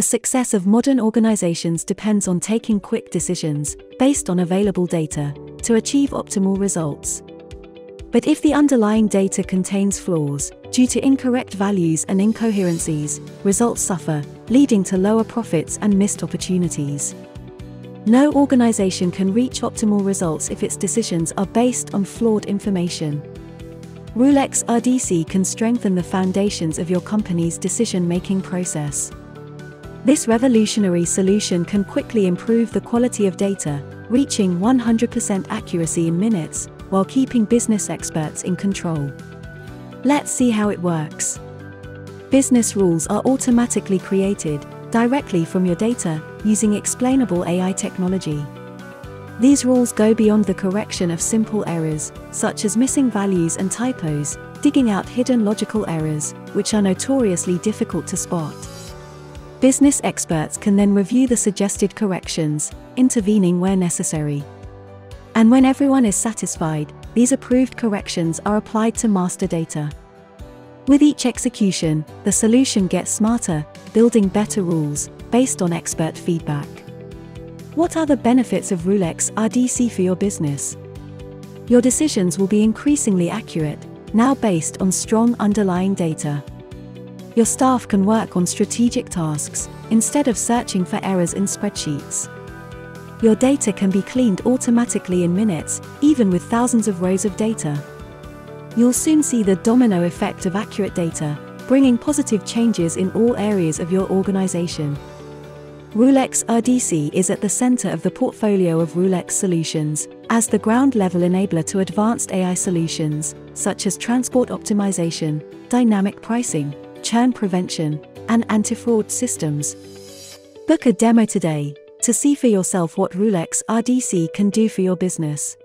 The success of modern organizations depends on taking quick decisions, based on available data, to achieve optimal results. But if the underlying data contains flaws, due to incorrect values and incoherencies, results suffer, leading to lower profits and missed opportunities. No organization can reach optimal results if its decisions are based on flawed information. Rulex RDC can strengthen the foundations of your company's decision-making process. This revolutionary solution can quickly improve the quality of data, reaching 100% accuracy in minutes, while keeping business experts in control. Let's see how it works. Business rules are automatically created, directly from your data, using explainable AI technology. These rules go beyond the correction of simple errors, such as missing values and typos, digging out hidden logical errors, which are notoriously difficult to spot. Business experts can then review the suggested corrections, intervening where necessary. And when everyone is satisfied, these approved corrections are applied to master data. With each execution, the solution gets smarter, building better rules, based on expert feedback. What are the benefits of Rulex RDC for your business? Your decisions will be increasingly accurate, now based on strong underlying data. Your staff can work on strategic tasks, instead of searching for errors in spreadsheets. Your data can be cleaned automatically in minutes, even with thousands of rows of data. You'll soon see the domino effect of accurate data, bringing positive changes in all areas of your organization. Rulex RDC is at the center of the portfolio of Rulex Solutions, as the ground-level enabler to advanced AI solutions, such as transport optimization, dynamic pricing, churn prevention, and anti-fraud systems. Book a demo today to see for yourself what Rulex RDC can do for your business.